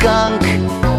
skunk.